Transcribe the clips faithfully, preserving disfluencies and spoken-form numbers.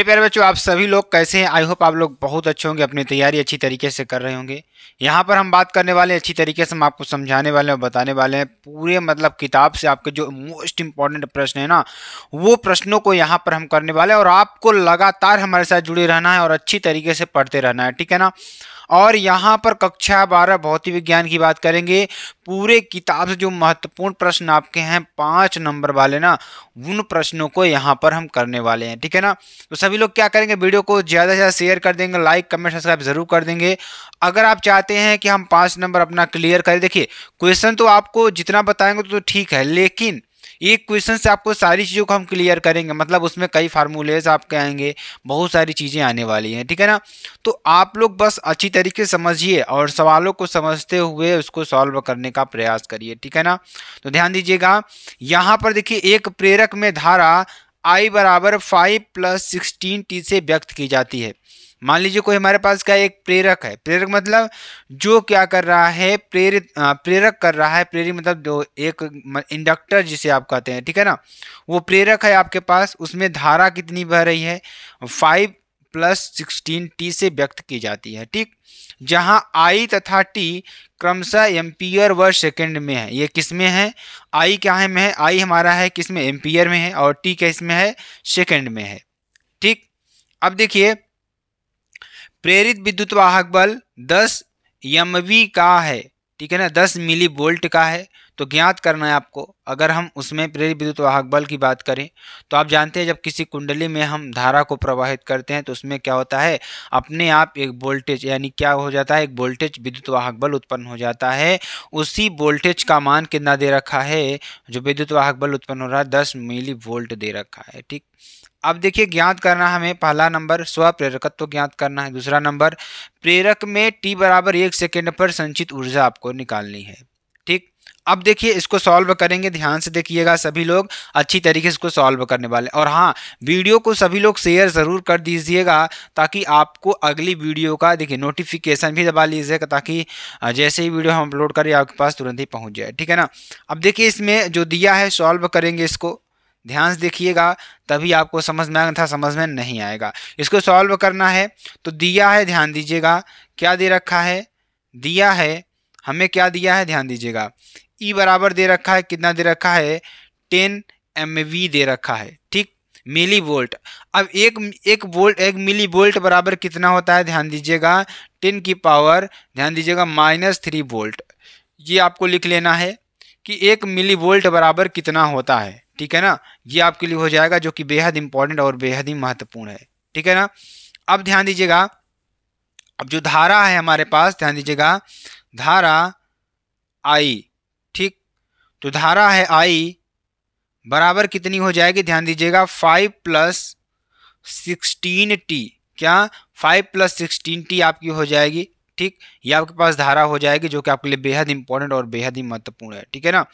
मेरे प्यारे बच्चों, आप सभी लोग कैसे हैं? आई होप आप लोग बहुत अच्छे होंगे, अपनी तैयारी अच्छी तरीके से कर रहे होंगे। यहाँ पर हम बात करने वाले हैं, अच्छी तरीके से हम आपको समझाने वाले हैं और बताने वाले हैं पूरे मतलब किताब से आपके जो मोस्ट इंपॉर्टेंट प्रश्न है ना, वो प्रश्नों को यहाँ पर हम करने वाले हैं। और आपको लगातार हमारे साथ जुड़े रहना है और अच्छी तरीके से पढ़ते रहना है, ठीक है ना। और यहाँ पर कक्षा बारह भौतिक विज्ञान की बात करेंगे। पूरे किताब से जो महत्वपूर्ण प्रश्न आपके हैं पाँच नंबर वाले ना, उन प्रश्नों को यहाँ पर हम करने वाले हैं, ठीक है ना। तो सभी लोग क्या करेंगे, वीडियो को ज़्यादा से ज़्यादा शेयर कर देंगे, लाइक कमेंट सब्सक्राइब ज़रूर कर देंगे अगर आप चाहते हैं कि हम पाँच नंबर अपना क्लियर करें। देखिए, क्वेश्चन तो आपको जितना बताएंगे तो ठीक है, लेकिन एक क्वेश्चन से आपको सारी चीज़ों को हम क्लियर करेंगे, मतलब उसमें कई फार्मूलेज आपके आएंगे, बहुत सारी चीज़ें आने वाली हैं, ठीक है ना। तो आप लोग बस अच्छी तरीके से समझिए और सवालों को समझते हुए उसको सॉल्व करने का प्रयास करिए, ठीक है ना। तो ध्यान दीजिएगा, यहाँ पर देखिए एक प्रेरक में धारा आई बराबर फाइव प्लस सिक्सटीन टी से व्यक्त की जाती है। मान लीजिए कोई हमारे पास क्या एक प्रेरक है, प्रेरक मतलब जो क्या कर रहा है, प्रेरित प्रेरक कर रहा है, प्रेरित मतलब जो एक इंडक्टर जिसे आप कहते हैं, ठीक है ना, वो प्रेरक है आपके पास। उसमें धारा कितनी बह रही है, फाइव प्लस सिक्सटीन टी से व्यक्त की जाती है, ठीक। जहां I तथा T क्रमशः एम्पियर व सेकेंड में है। ये किस में है, I क्या है में है, I हमारा है किस में, एम्पियर में है, और T किस में है, सेकेंड में है, ठीक। अब देखिए, प्रेरित विद्युत वाहक बल दस एमवी का है, ठीक है ना, दस मिली वोल्ट का है। तो ज्ञात करना है आपको, अगर हम उसमें प्रेरित विद्युत वाहक बल की बात करें तो आप जानते हैं जब किसी कुंडली में हम धारा को प्रवाहित करते हैं तो उसमें क्या होता है, अपने आप एक वोल्टेज यानी क्या हो जाता है, एक वोल्टेज विद्युत वाहक बल उत्पन्न हो जाता है। उसी वोल्टेज का मान कितना दे रखा है, जो विद्युत वाहक बल उत्पन्न हो रहा है दस मिली वोल्ट दे रखा है, ठीक। अब देखिए, ज्ञात करना हमें पहला नंबर स्वप्रेरकत्व ज्ञात करना है, दूसरा नंबर प्रेरक में टी बराबर एक सेकेंड पर संचित ऊर्जा आपको निकालनी है, ठीक। अब देखिए, इसको सॉल्व करेंगे, ध्यान से देखिएगा सभी लोग, अच्छी तरीके से इसको सॉल्व करने वाले। और हाँ, वीडियो को सभी लोग शेयर ज़रूर कर दीजिएगा ताकि आपको अगली वीडियो का देखिए नोटिफिकेशन भी दबा लीजिएगा, ताकि जैसे ही वीडियो हम अपलोड करें आपके पास तुरंत ही पहुँच जाए, ठीक है ना। अब देखिए, इसमें जो दिया है सॉल्व करेंगे, इसको ध्यान से देखिएगा तभी आपको समझ में आया था, समझ में नहीं आएगा। इसको सॉल्व करना है तो दिया है, ध्यान दीजिएगा क्या दे रखा है, दिया है हमें क्या दिया है, ध्यान दीजिएगा ई बराबर दे रखा है, कितना दे रखा है, टेन एमवी दे रखा है, ठीक, मिली वोल्ट। अब एक एक वोल्ट एक मिली वोल्ट बराबर कितना होता है, ध्यान दीजिएगा टेन की पावर ध्यान दीजिएगा माइनस थ्री वोल्ट। ये आपको लिख लेना है कि एक मिली वोल्ट बराबर कितना होता है, ठीक है ना। ये आपके लिए हो जाएगा, जो कि बेहद इंपॉर्टेंट और बेहद ही महत्वपूर्ण है, ठीक है ना। अब ध्यान दीजिएगा, अब जो धारा है हमारे पास, ध्यान दीजिएगा धारा आई, ठीक, तो धारा है आई बराबर कितनी हो जाएगी, ध्यान दीजिएगा फाइव प्लस सिक्सटीन टी, क्या फाइव प्लस सिक्सटीन टी आपकी हो जाएगी, ठीक। ये आपके पास धारा हो जाएगी, जो कि आपके लिए बेहद इंपॉर्टेंट और बेहद ही महत्वपूर्ण है, ठीक है ना।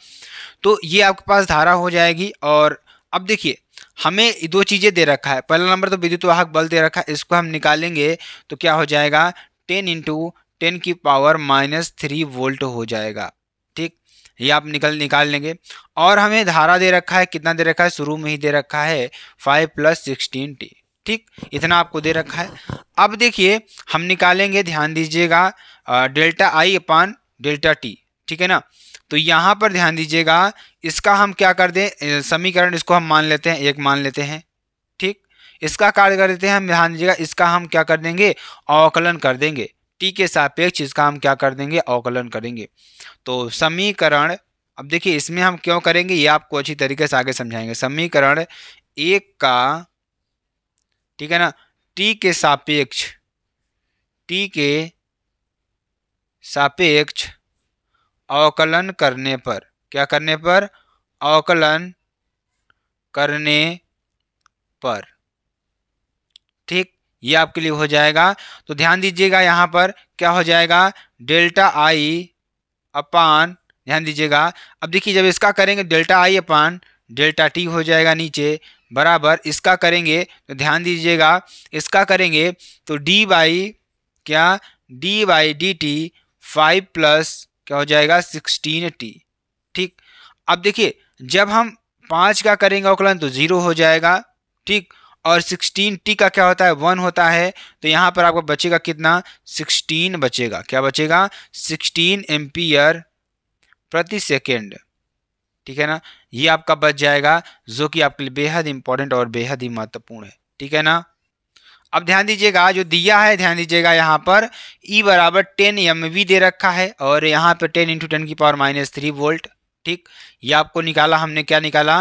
तो ये आपके पास धारा हो जाएगी। और अब देखिए, हमें दो चीज़ें दे रखा है, पहला नंबर तो विद्युत वाहक बल दे रखा है, इसको हम निकालेंगे तो क्या हो जाएगा, टेन इंटू टेन की पावर माइनस थ्री वोल्ट हो जाएगा, ठीक। ये आप निकल निकाल लेंगे। और हमें धारा दे रखा है, कितना दे रखा है, शुरू में ही दे रखा है फाइव प्लस सिक्सटीन टी, ठीक, इतना आपको दे रखा है। अब देखिए, हम निकालेंगे, ध्यान दीजिएगा delta I upon delta T, ठीक है ना। तो यहाँ पर ध्यान दीजिएगा, इसका हम क्या कर दें, समीकरण इसको हम मान लेते हैं, एक मान लेते हैं, ठीक। इसका कार्य कर देते हैं हम, ध्यान दीजिएगा इसका हम क्या कर देंगे, अवकलन कर देंगे, टी के सापेक्ष इसका हम क्या कर देंगे, अवकलन करेंगे। तो समीकरण, अब देखिए इसमें हम क्यों करेंगे, ये आपको अच्छी तरीके से आगे समझाएंगे। समीकरण एक का, ठीक है ना, टी के सापेक्ष टी के सापेक्ष अवकलन करने पर, क्या करने पर, अवकलन करने पर, ठीक, ये आपके लिए हो जाएगा। तो ध्यान दीजिएगा यहाँ पर क्या हो जाएगा, डेल्टा आई अपान ध्यान दीजिएगा, अब देखिए जब इसका करेंगे delta I upon delta T हो जाएगा नीचे बराबर, इसका करेंगे तो ध्यान दीजिएगा इसका करेंगे तो डी बाई क्या, D by D T five plus क्या हो जाएगा सिक्सटीन टी, ठीक। अब देखिए जब हम पाँच का करेंगे अवकलन तो ज़ीरो हो जाएगा, ठीक, और सिक्सटीन टी का क्या होता है, वन होता है। तो यहाँ पर आपको बचेगा कितना, सिक्सटीन बचेगा। क्या बचेगा, सिक्सटीन एम्पियर प्रति सेकेंड। ठीक है ना, ये आपका बच जाएगा, जो कि आपके लिए बेहद इंपॉर्टेंट और बेहद ही महत्वपूर्ण है। ठीक है ना, अब ध्यान दीजिएगा जो दिया है, ध्यान दीजिएगा यहाँ पर E बराबर टेन एम वी दे रखा है और यहाँ पे टेन इंटू टेन की पावर माइनस थ्री वोल्ट। ठीक, ये आपको निकाला, हमने क्या निकाला,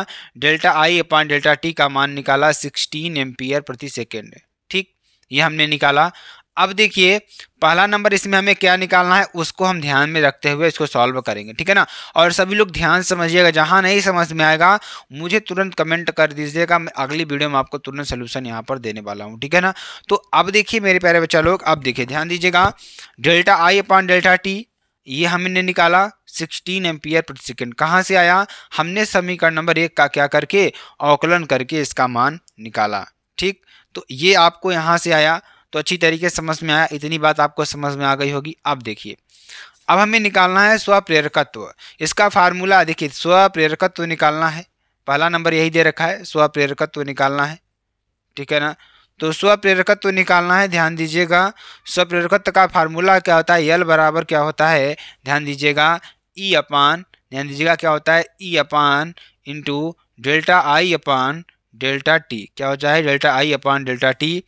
delta I upon delta T का मान निकाला सिक्सटीन एम्पियर प्रति सेकेंड। ठीक, ये हमने निकाला। अब देखिए पहला नंबर इसमें हमें क्या निकालना है, उसको हम ध्यान में रखते हुए इसको सॉल्व करेंगे। ठीक है ना, और सभी लोग ध्यान समझिएगा, जहाँ नहीं समझ में आएगा मुझे तुरंत कमेंट कर दीजिएगा, मैं अगली वीडियो में आपको तुरंत सलूशन यहाँ पर देने वाला हूँ। ठीक है ना, तो अब देखिए मेरे प्यारे बच्चा लोग, अब देखिए ध्यान दीजिएगा, delta I upon delta T ये हमने निकाला सिक्सटीन एम्पियर प्रति सेकेंड। कहाँ से आया, हमने समीकरण नंबर एक का क्या करके, अवकलन करके इसका मान निकाला। ठीक, तो ये आपको यहाँ से आया, तो अच्छी तरीके से समझ में आया, इतनी बात आपको समझ में आ गई होगी। अब देखिए, अब हमें निकालना है स्वप्रेरकत्व। इसका फार्मूला देखिए, स्वप्रेरकत्व निकालना है, पहला नंबर यही दे रखा है, स्वप्रेरकत्व निकालना है। ठीक है ना, तो स्वप्रेरकत्व निकालना है, ध्यान दीजिएगा स्वप्रेरकत्व का फार्मूला क्या होता है, यल बराबर क्या होता है, ध्यान दीजिएगा ई अपान, ध्यान दीजिएगा क्या होता है, E upon into delta I upon delta T. क्या होता है, delta I upon delta T.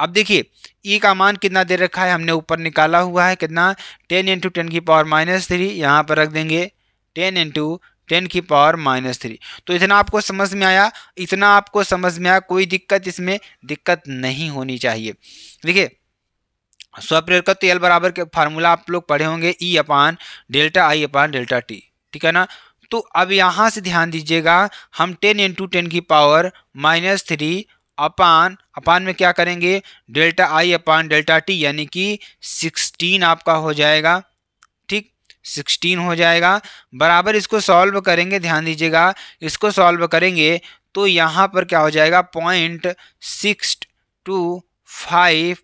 अब देखिए ई का मान कितना दे रखा है, हमने ऊपर निकाला हुआ है कितना, टेन इंटू टेन की पावर माइनस थ्री, यहाँ पर रख देंगे टेन इंटू टेन की पावर माइनस थ्री। तो इतना आपको समझ में आया, इतना आपको समझ में आया, कोई दिक्कत इसमें दिक्कत नहीं होनी चाहिए। देखिए स्वप्रेरकत्व एल बराबर के फार्मूला आप लोग पढ़े होंगे, E upon delta I upon delta T. ठीक है ना, तो अब यहाँ से ध्यान दीजिएगा, हम टेन इंटू टेन की power minus three upon upon में क्या करेंगे, delta I upon delta T, यानी कि सिक्सटीन आपका हो जाएगा। ठीक, सिक्सटीन हो जाएगा बराबर, इसको सॉल्व करेंगे, ध्यान दीजिएगा इसको सॉल्व करेंगे तो यहाँ पर क्या हो जाएगा, point six two five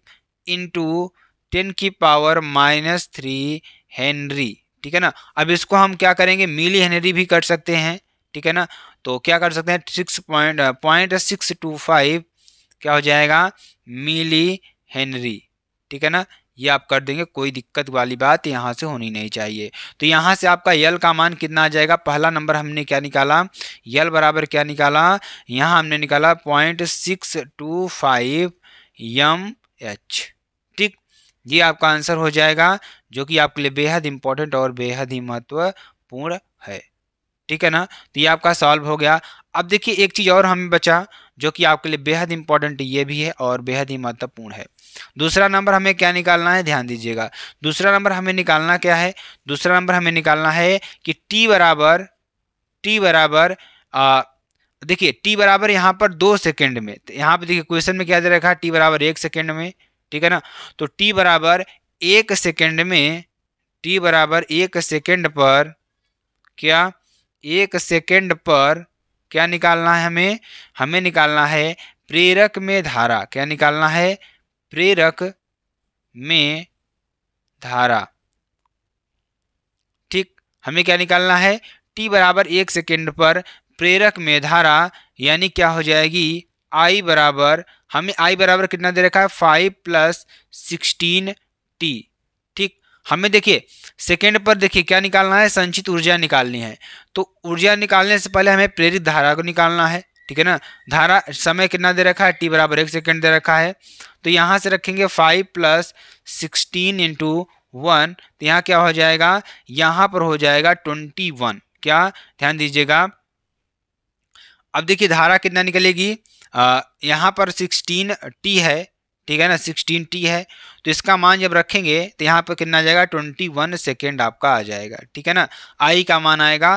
into ten की पावर माइनस थ्री हेनरी। ठीक है ना, अब इसको हम क्या करेंगे, मिली हेनरी भी कर सकते हैं। ठीक है ना, तो क्या कर सकते हैं, six point point six two five क्या हो जाएगा, मिली हेनरी। ठीक है ना, ये आप कर देंगे, कोई दिक्कत वाली बात यहाँ से होनी नहीं चाहिए। तो यहाँ से आपका यल का मान कितना आ जाएगा, पहला नंबर हमने क्या निकाला, यल बराबर क्या निकाला, यहाँ हमने निकाला point six two five M H. ठीक, ये आपका आंसर हो जाएगा, जो कि आपके लिए बेहद इंपॉर्टेंट और बेहद ही महत्वपूर्ण है। ठीक है ना, तो ये आपका सॉल्व हो गया। अब देखिए एक चीज़ और हमें बचा, जो कि आपके लिए बेहद इंपॉर्टेंट ये भी है और बेहद ही महत्वपूर्ण है। दूसरा नंबर हमें क्या निकालना है, ध्यान दीजिएगा दूसरा नंबर हमें निकालना क्या है, दूसरा नंबर हमें निकालना है कि टी बराबर टी बराबर आ, देखिए टी बराबर यहाँ पर दो सेकेंड में, तो यहाँ पर देखिए क्वेश्चन में क्या दे रखा है, टी बराबर एक सेकेंड में। ठीक है ना, तो टी बराबर एक सेकेंड में, टी बराबर एक सेकेंड पर क्या, एक सेकेंड पर क्या निकालना है हमें, हमें निकालना है प्रेरक में धारा। क्या निकालना है, प्रेरक में धारा। ठीक, हमें क्या निकालना है, टी बराबर एक सेकेंड पर प्रेरक में धारा, यानी क्या हो जाएगी, आई बराबर, हमें आई बराबर कितना दे रखा है, फाइव प्लस सिक्सटीन टी। ठीक, हमें देखिए सेकेंड पर देखिए क्या निकालना है, संचित ऊर्जा निकालनी है। तो ऊर्जा निकालने से पहले हमें प्रेरित धारा को निकालना है। ठीक है ना, धारा समय कितना दे रखा है, टी बराबर एक सेकेंड दे रखा है, तो यहाँ से रखेंगे five plus sixteen into one, तो यहाँ क्या हो जाएगा, यहाँ पर हो जाएगा ट्वेंटी वन। क्या, ध्यान दीजिएगा, अब देखिए धारा कितना निकलेगी, आ, यहाँ पर सिक्सटीन टी है। ठीक है ना, सिक्सटीन टी है, तो इसका मान जब रखेंगे तो यहाँ पर कितना आ जाएगा, ट्वेंटी वन सेकेंड आपका आ जाएगा। ठीक है ना, आई का मान आएगा।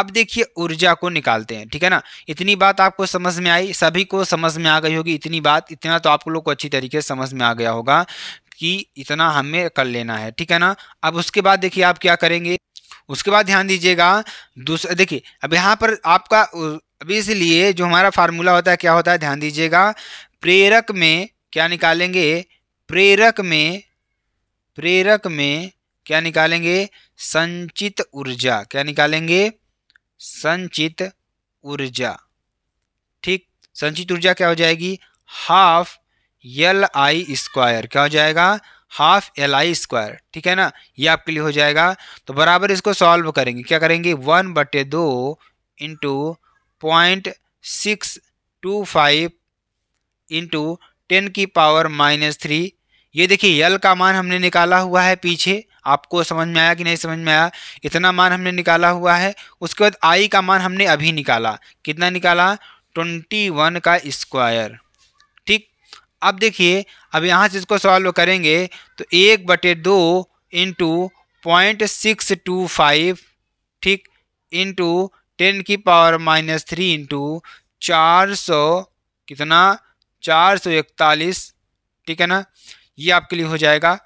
अब देखिए ऊर्जा को निकालते हैं। ठीक है ना, इतनी बात आपको समझ में आई, सभी को समझ में आ गई होगी, इतनी बात इतना तो आप लोग को अच्छी तरीके से समझ में आ गया होगा कि इतना हमें कर लेना है। ठीक है ना, अब उसके बाद देखिए आप क्या करेंगे, उसके बाद ध्यान दीजिएगा दूसरा, देखिए अब यहाँ पर आपका, अभी इसलिए जो हमारा फार्मूला होता है क्या होता है, ध्यान दीजिएगा प्रेरक में क्या निकालेंगे, प्रेरक में प्रेरक में क्या निकालेंगे, संचित ऊर्जा। क्या निकालेंगे, संचित ऊर्जा। ठीक, संचित ऊर्जा क्या हो जाएगी, हाफ एल आई स्क्वायर, क्या हो जाएगा हाफ एल आई स्क्वायर, ठीक है ना, ये आपके लिए हो जाएगा। तो बराबर इसको सॉल्व करेंगे, क्या करेंगे वन बटे दो into point six two five into ten की पावर माइनस थ्री। ये देखिए एल का मान हमने निकाला हुआ है पीछे, आपको समझ में आया कि नहीं समझ में आया, इतना मान हमने निकाला हुआ है। उसके बाद आई का मान हमने अभी निकाला, कितना निकाला ट्वेंटी वन का स्क्वायर, ठीक। अब देखिए अब यहाँ से इसको सॉल्व करेंगे तो एक बटे दो into point six two five, ठीक, इंटू टेन की पावर माइनस थ्री इंटू चार सौ कितना चार सौ इकतालीस, ठीक है ना, ये आपके लिए हो जाएगा।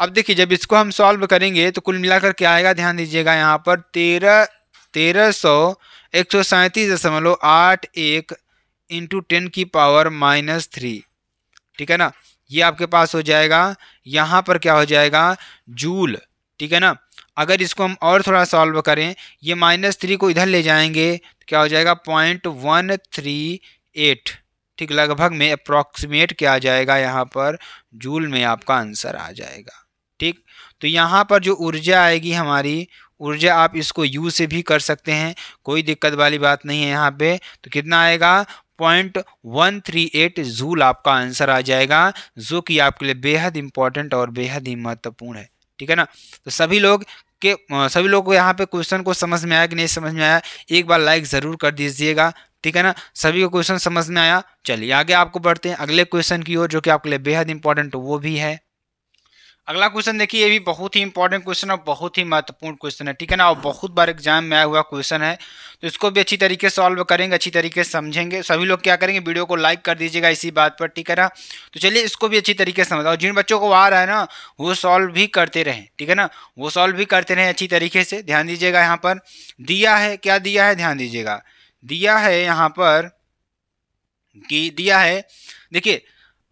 अब देखिए जब इसको हम सॉल्व करेंगे तो कुल मिलाकर क्या आएगा, ध्यान दीजिएगा यहाँ पर तेरह तेरह सौ एक सौ सैंतीस दशमलव आठ एक इंटू टेन की पावर माइनस थ्री, ठीक है ना, ये आपके पास हो जाएगा। यहाँ पर क्या हो जाएगा जूल, ठीक है ना। अगर इसको हम और थोड़ा सॉल्व करें, ये माइनस थ्री को इधर ले जाएंगे तो क्या हो जाएगा पॉइंट वन थ्री एट, ठीक, लगभग में अप्रॉक्सीमेट क्या आ जाएगा यहाँ पर जूल में आपका आंसर आ जाएगा, ठीक। तो यहाँ पर जो ऊर्जा आएगी हमारी ऊर्जा, आप इसको यू से भी कर सकते हैं, कोई दिक्कत वाली बात नहीं है यहाँ पे। तो कितना आएगा point one three eight joule आपका आंसर आ जाएगा, जो कि आपके लिए बेहद इम्पॉर्टेंट और बेहद ही महत्वपूर्ण है, ठीक है ना। तो सभी लोग के सभी लोगों को यहाँ पे क्वेश्चन को समझ में आया कि नहीं समझ में आया, एक बार लाइक ज़रूर कर दीजिएगा, ठीक है ना। सभी को क्वेश्चन समझ में आया। चलिए आगे आपको बढ़ते हैं अगले क्वेश्चन की ओर, जो कि आपके लिए बेहद इंपॉर्टेंट वो भी है। अगला क्वेश्चन देखिए, ये भी बहुत ही इंपॉर्टेंट क्वेश्चन और बहुत ही महत्वपूर्ण क्वेश्चन है, ठीक है ना, और बहुत बार एग्जाम में आया हुआ क्वेश्चन है। तो इसको भी अच्छी तरीके से सॉल्व करेंगे, अच्छी तरीके से समझेंगे। सभी लोग क्या करेंगे वीडियो को लाइक कर दीजिएगा इसी बात पर, ठीक है ना। तो चलिए इसको भी अच्छी तरीके से समझाओ, जिन बच्चों को आ रहा है ना वो सॉल्व भी करते रहें, ठीक है ना, वो सॉल्व भी करते रहें अच्छी तरीके से, ध्यान दीजिएगा। यहाँ पर दिया है, क्या दिया है ध्यान दीजिएगा, दिया है यहाँ पर कि दिया है, देखिए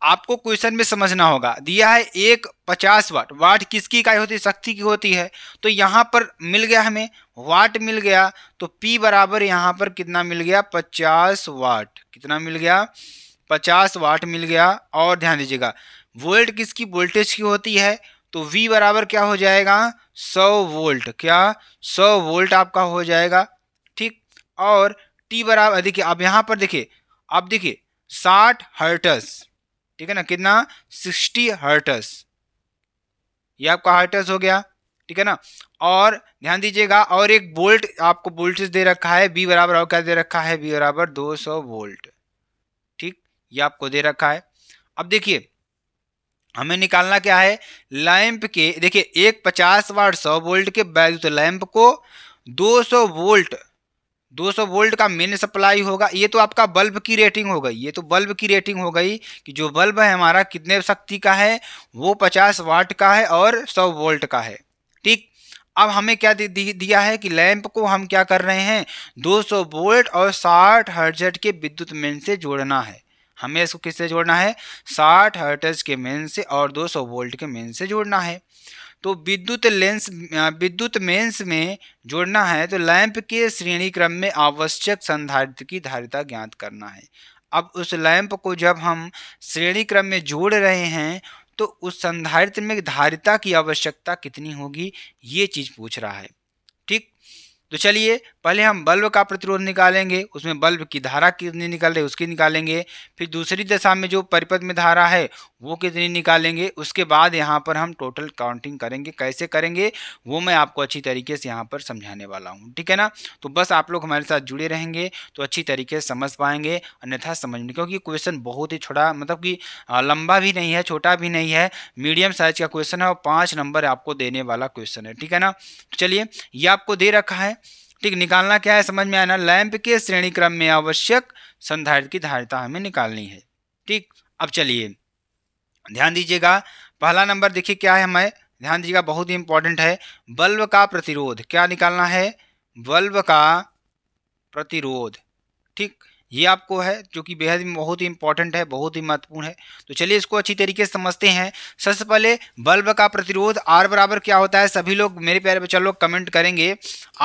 आपको क्वेश्चन में समझना होगा, दिया है एक पचास वाट, वाट किसकी इकाई होती है, शक्ति की होती है। तो यहाँ पर मिल गया हमें वाट मिल गया, तो P बराबर यहाँ पर कितना मिल गया पचास वाट, कितना मिल गया पचास वाट मिल गया। और ध्यान दीजिएगा वोल्ट किसकी, वोल्टेज की होती है, तो V बराबर क्या हो जाएगा सौ वोल्ट, क्या सौ वोल्ट आपका हो जाएगा, ठीक। और T बराबर देखिए, अब यहाँ पर देखिए अब देखिए साठ हर्ट्स, ठीक है ना, कितना साठ हर्ट्स, ये आपका हर्ट्स हो गया, ठीक है ना। और ध्यान दीजिएगा और एक वोल्ट आपको वोल्टेज दे रखा है, बी बराबर और क्या दे रखा है बी बराबर दो सौ वोल्ट, ठीक, ये आपको दे रखा है। अब देखिए हमें निकालना क्या है लैंप के, देखिए एक पचास वाट सौ वोल्ट के वैल्यू, तो लैंप को दो सौ वोल्ट दो सौ वोल्ट का मेन सप्लाई होगा। ये तो आपका बल्ब की रेटिंग हो गई, ये तो बल्ब की रेटिंग हो गई कि जो बल्ब है हमारा कितने शक्ति का है, वो पचास वाट का है और सौ वोल्ट का है, ठीक। अब हमें क्या दि, दि, दिया है कि लैंप को हम क्या कर रहे हैं दो सौ वोल्ट और साठ हर्ट्ज के विद्युत मेन से जोड़ना है, हमें इसको किससे जोड़ना है साठ हर्ट्ज के मेन से और दो सौ वोल्ट के मेन से जोड़ना है। तो विद्युत लेंस विद्युत मेंस में जोड़ना है, तो लैंप के श्रेणी क्रम में आवश्यक संधारित्र की धारिता ज्ञात करना है। अब उस लैंप को जब हम श्रेणी क्रम में जोड़ रहे हैं तो उस संधारित्र में धारिता की आवश्यकता कितनी होगी, ये चीज़ पूछ रहा है, ठीक। तो चलिए पहले हम बल्ब का प्रतिरोध निकालेंगे, उसमें बल्ब की धारा कितनी निकल रही है उसकी निकालेंगे, फिर दूसरी दशा में जो परिपथ में धारा है वो कितनी निकालेंगे, उसके बाद यहाँ पर हम टोटल काउंटिंग करेंगे, कैसे करेंगे वो मैं आपको अच्छी तरीके से यहाँ पर समझाने वाला हूँ, ठीक है ना। तो बस आप लोग हमारे साथ जुड़े रहेंगे तो अच्छी तरीके से समझ पाएंगे, अन्यथा समझ नहीं, क्योंकि क्वेश्चन बहुत ही छोटा, मतलब कि लंबा भी नहीं है छोटा भी नहीं है, मीडियम साइज का क्वेश्चन है और पाँच नंबर आपको देने वाला क्वेश्चन है, ठीक है ना। चलिए ये आपको दे रखा है, ठीक, निकालना क्या है समझ में आया ना, लैंप के श्रेणी क्रम में आवश्यक संधारित्र की धारिता हमें निकालनी है, ठीक। अब चलिए ध्यान दीजिएगा पहला नंबर देखिए क्या है, हमें ध्यान दीजिएगा बहुत ही इंपॉर्टेंट है, बल्ब का प्रतिरोध क्या निकालना है, बल्ब का प्रतिरोध, ठीक, ये आपको है जो कि बेहद बहुत ही इंपॉर्टेंट है, बहुत ही महत्वपूर्ण है। तो चलिए इसको अच्छी तरीके से समझते हैं। सबसे पहले बल्ब का प्रतिरोध आर बराबर क्या होता है, सभी लोग मेरे प्यारे बच्चों लोग कमेंट करेंगे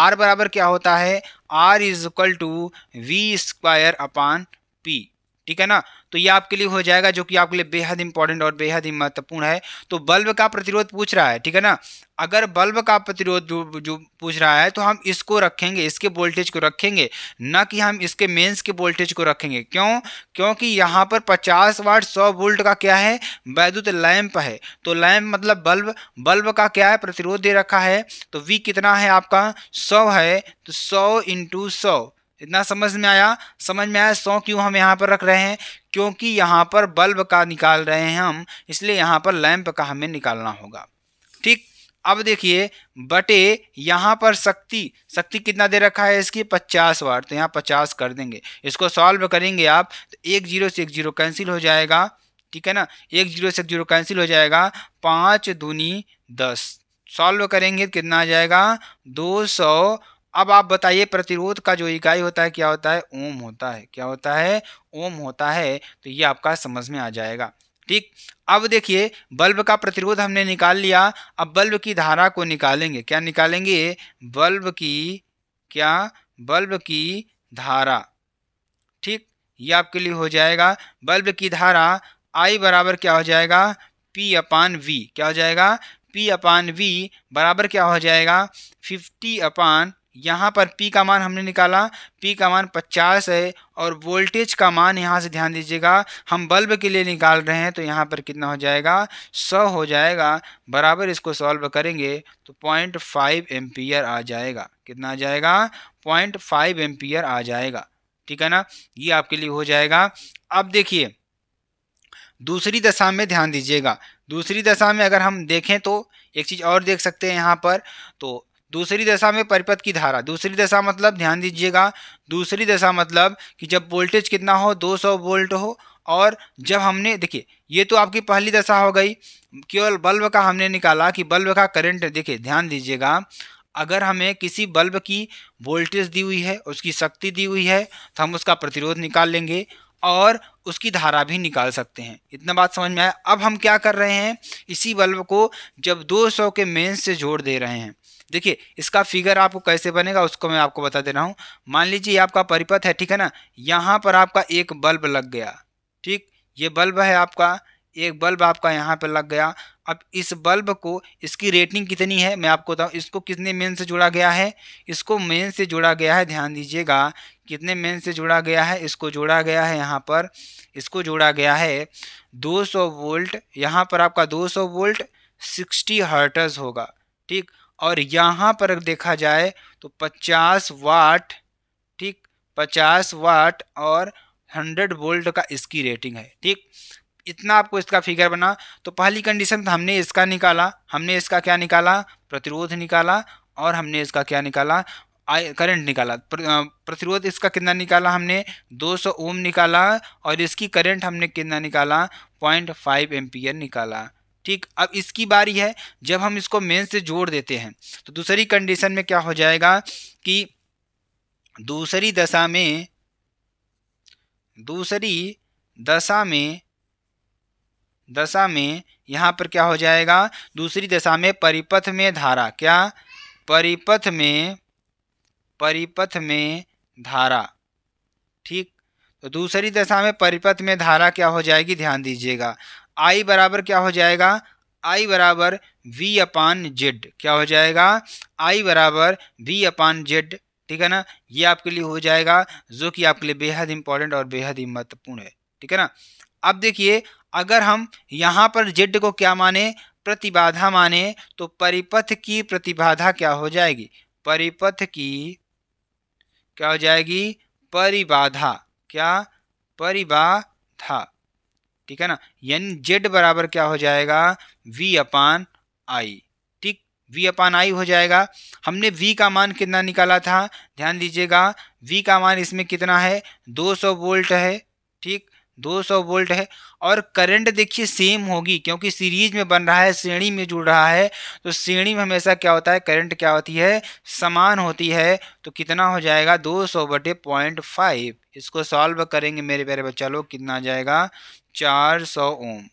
आर बराबर क्या होता है, R is equal to V square upon P, ठीक है ना। तो ये आपके लिए हो जाएगा, जो कि आपके लिए बेहद इंपॉर्टेंट और बेहद ही महत्वपूर्ण है। तो बल्ब का प्रतिरोध पूछ रहा है, ठीक है ना। अगर बल्ब का प्रतिरोध जो, जो पूछ रहा है तो हम इसको रखेंगे, इसके वोल्टेज को रखेंगे, ना कि हम इसके मेंस के वोल्टेज को रखेंगे। क्यों? क्योंकि यहाँ पर पचास वाट सौ वोल्ट का क्या है, वैद्युत लैंप है। तो लैंप मतलब बल्ब, बल्ब का क्या है, प्रतिरोध दे रखा है। तो वी कितना है आपका, सौ है। तो सौ इंटू सौ, इतना समझ में आया? समझ में आया सौ क्यों हम यहाँ पर रख रहे हैं? क्योंकि यहाँ पर बल्ब का निकाल रहे हैं हम, इसलिए यहाँ पर लैंप का हमें निकालना होगा। ठीक, अब देखिए बटे यहाँ पर शक्ति, शक्ति कितना दे रखा है इसकी, पचास वाट। तो यहाँ पचास कर देंगे। इसको सॉल्व करेंगे आप तो एक जीरो से एक जीरो कैंसिल हो जाएगा, ठीक है ना। एक जीरो से एक जीरो कैंसिल हो जाएगा, पाँच दूनी दस। सॉल्व करेंगे कितना आ जाएगा, दो सौ। अब आप बताइए प्रतिरोध का जो इकाई होता है क्या होता है, ओम होता है। क्या होता है, ओम होता है। तो ये आपका समझ में आ जाएगा। ठीक, अब देखिए बल्ब का प्रतिरोध हमने निकाल लिया। अब बल्ब की धारा को निकालेंगे। क्या निकालेंगे, बल्ब की क्या, बल्ब की धारा। ठीक, ये आपके लिए हो जाएगा बल्ब की धारा I बराबर क्या हो जाएगा, P अपान V। क्या हो जाएगा, P अपान V बराबर क्या हो जाएगा, फिफ्टी अपान, यहाँ पर P का मान हमने निकाला, P का मान पचास है। और वोल्टेज का मान यहाँ से ध्यान दीजिएगा, हम बल्ब के लिए निकाल रहे हैं, तो यहाँ पर कितना हो जाएगा, सौ हो जाएगा। बराबर इसको सॉल्व करेंगे तो पॉइंट फाइव एम्पियर आ जाएगा। कितना आ जाएगा, पॉइंट फाइव एम्पियर आ जाएगा, ठीक है ना। ये आपके लिए हो जाएगा। अब देखिए दूसरी दशा में ध्यान दीजिएगा। दूसरी दशा में अगर हम देखें तो एक चीज़ और देख सकते हैं यहाँ पर। तो दूसरी दशा में परिपथ की धारा, दूसरी दशा मतलब ध्यान दीजिएगा, दूसरी दशा मतलब कि जब वोल्टेज कितना हो, दो सौ वोल्ट हो। और जब हमने देखिए ये तो आपकी पहली दशा हो गई, केवल बल्ब का हमने निकाला कि बल्ब का करंट। देखिए ध्यान दीजिएगा, अगर हमें किसी बल्ब की वोल्टेज दी हुई है, उसकी शक्ति दी हुई है, तो हम उसका प्रतिरोध निकाल लेंगे और उसकी धारा भी निकाल सकते हैं। इतना बात समझ में आया। अब हम क्या कर रहे हैं, इसी बल्ब को जब दो सौ के मेंस से जोड़ दे रहे हैं। देखिए इसका फिगर आपको कैसे बनेगा उसको मैं आपको बता दे रहा हूँ। मान लीजिए आपका परिपथ है, ठीक है ना। यहाँ पर आपका एक बल्ब लग गया, ठीक, ये बल्ब है आपका, एक बल्ब आपका यहाँ पर लग गया। अब इस बल्ब को, इसकी रेटिंग कितनी है मैं आपको बताऊँ। इसको कितने मेन से जोड़ा गया है, इसको मेन से जोड़ा गया है, ध्यान दीजिएगा कितने मेन से जोड़ा गया है, इसको जोड़ा गया है यहाँ पर, इसको जोड़ा गया है दो सौ वोल्ट। यहाँ पर आपका दो सौ वोल्ट साठ हर्ट्ज होगा, ठीक। और यहाँ पर देखा जाए तो पचास वाट, ठीक, पचास वाट और सौ वोल्ट का इसकी रेटिंग है, ठीक। इतना आपको इसका फिगर बना। तो पहली कंडीशन हमने इसका निकाला, हमने इसका क्या निकाला, प्रतिरोध निकाला, और हमने इसका क्या निकाला, करंट निकाला। प्रतिरोध इसका कितना निकाला हमने, दो सौ ओम निकाला, और इसकी करंट हमने कितना निकाला, पॉइंट फाइव एम्पियर निकाला, ठीक। अब इसकी बारी है जब हम इसको मेन से जोड़ देते हैं। तो दूसरी कंडीशन में क्या हो जाएगा कि दूसरी दशा में, दूसरी दशा में दशा में यहाँ पर क्या हो जाएगा, दूसरी दशा में परिपथ में धारा, क्या, परिपथ में, परिपथ में धारा, ठीक। तो दूसरी दशा में परिपथ में धारा क्या हो जाएगी, ध्यान दीजिएगा, I बराबर क्या हो जाएगा, I बराबर V अपान जेड। क्या हो जाएगा, I बराबर V अपान जेड, ठीक है ना। ये आपके लिए हो जाएगा, जो कि आपके लिए बेहद इंपॉर्टेंट और बेहद ही महत्वपूर्ण है, ठीक है ना। अब देखिए अगर हम यहाँ पर जेड को क्या माने, प्रतिबाधा माने, तो परिपथ की प्रतिबाधा क्या हो जाएगी, परिपथ की क्या हो जाएगी, परिबाधा, क्या, परिबाधा, ठीक है ना। यानी जेड बराबर क्या हो जाएगा, वी अपान आई, ठीक, वी अपान आई हो जाएगा। हमने वी का मान कितना निकाला था, ध्यान दीजिएगा, वी का मान इसमें कितना है, दो सौ वोल्ट है, ठीक, दो सौ वोल्ट है। और करंट देखिए सेम होगी, क्योंकि सीरीज में बन रहा है, श्रेणी में जुड़ रहा है, तो श्रेणी में हमेशा क्या होता है, करंट क्या होती है, समान होती है। तो कितना हो जाएगा, दो सौ बटे पॉइंट फाइव। इसको सॉल्व करेंगे मेरे प्यारे बच्चा लोग, कितना आ जाएगा, चार सौ ओम।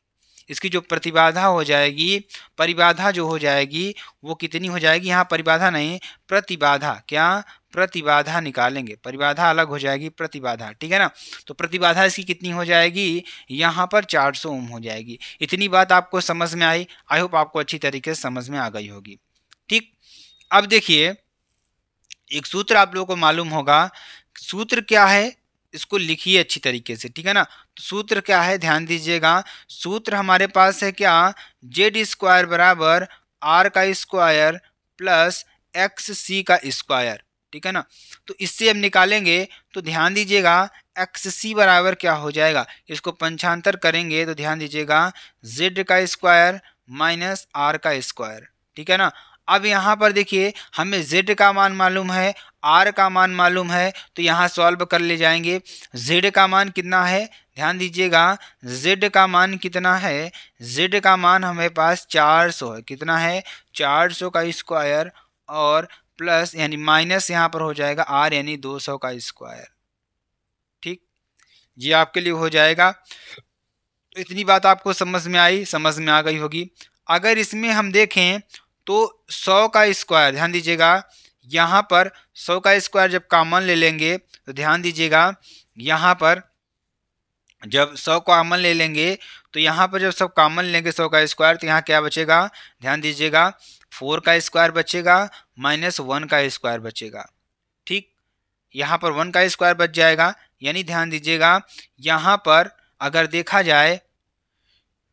इसकी जो प्रतिबाधा हो जाएगी, परिबाधा जो हो जाएगी, वो कितनी हो जाएगी, यहाँ परिबाधा नहीं, प्रतिबाधा, क्या, प्रतिबाधा निकालेंगे। परिबाधा अलग हो जाएगी, प्रतिबाधा, ठीक है ना। तो प्रतिबाधा इसकी कितनी हो जाएगी, यहाँ पर चार सौ ओम हो जाएगी। इतनी बात आपको समझ में आई, आई होप आपको अच्छी तरीके से समझ में आ गई होगी, ठीक। अब देखिए एक सूत्र आप लोगों को मालूम होगा, सूत्र क्या है इसको लिखिए अच्छी तरीके से, ठीक है ना। तो सूत्र क्या है, ध्यान दीजिएगा। सूत्र हमारे पास है क्या, जेड स्क्वायर बराबर आर का स्क्वायर प्लस एक्स सी का स्क्वायर, ठीक है ना। तो इससे हम निकालेंगे, तो ध्यान दीजिएगा एक्स सी बराबर क्या हो जाएगा, इसको पंचांतर करेंगे तो ध्यान दीजिएगा जेड का स्क्वायर माइनस आर का स्क्वायर, ठीक है ना। अब यहाँ पर देखिए हमें z का मान मालूम है, r का मान मालूम है, तो यहाँ सॉल्व कर ले जाएंगे। z का मान कितना है, ध्यान दीजिएगा z का मान कितना है, z का मान हमारे पास चार सौ है, कितना है चार सौ का स्क्वायर और प्लस यानी माइनस यहाँ पर हो जाएगा r यानी दो सौ का स्क्वायर, ठीक। ये आपके लिए हो जाएगा। तो इतनी बात आपको समझ में आई, समझ में आ गई होगी। अगर इसमें हम देखें तो सौ का स्क्वायर, ध्यान दीजिएगा यहाँ पर सौ का स्क्वायर जब कॉमन ले लेंगे तो ध्यान दीजिएगा यहाँ पर जब सौ कॉमन ले लेंगे तो यहाँ पर जब सब कॉमन लेंगे सौ का स्क्वायर तो यहाँ क्या बचेगा, ध्यान दीजिएगा फोर का स्क्वायर बचेगा माइनस वन का स्क्वायर बचेगा, ठीक। यहाँ पर वन का स्क्वायर बच जाएगा, यानी ध्यान दीजिएगा यहाँ पर अगर देखा जाए,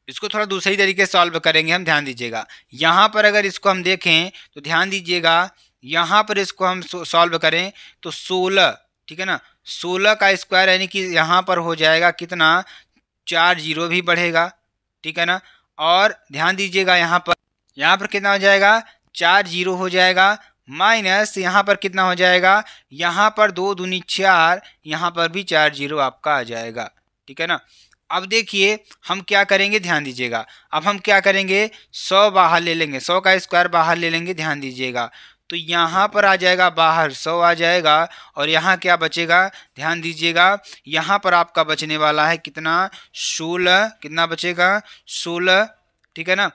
इसको थोड़ा दूसरी तरीके से सॉल्व करेंगे हम, ध्यान दीजिएगा यहाँ पर अगर इसको हम देखें तो ध्यान दीजिएगा यहाँ पर इसको हम सॉल्व करें तो सोलह, ठीक है ना, सोलह का स्क्वायर यानी कि यहाँ पर हो जाएगा कितना, चार जीरो भी बढ़ेगा, ठीक है ना। और ध्यान दीजिएगा यहाँ पर यहाँ पर कितना हो जाएगा, चार जीरो हो जाएगा माइनस यहाँ पर कितना हो जाएगा, यहाँ पर दो दूनी चार, यहाँ पर भी चार जीरो आपका आ जाएगा, ठीक है ना। अब देखिए हम क्या करेंगे, ध्यान दीजिएगा अब हम क्या करेंगे, सौ बाहर ले लेंगे, सौ का स्क्वायर बाहर ले लेंगे, ध्यान दीजिएगा तो यहाँ पर आ जाएगा बाहर सौ आ जाएगा और यहाँ क्या बचेगा, ध्यान दीजिएगा यहाँ पर आपका बचने वाला है कितना, सोलह, कितना बचेगा सोलह, ठीक है ना।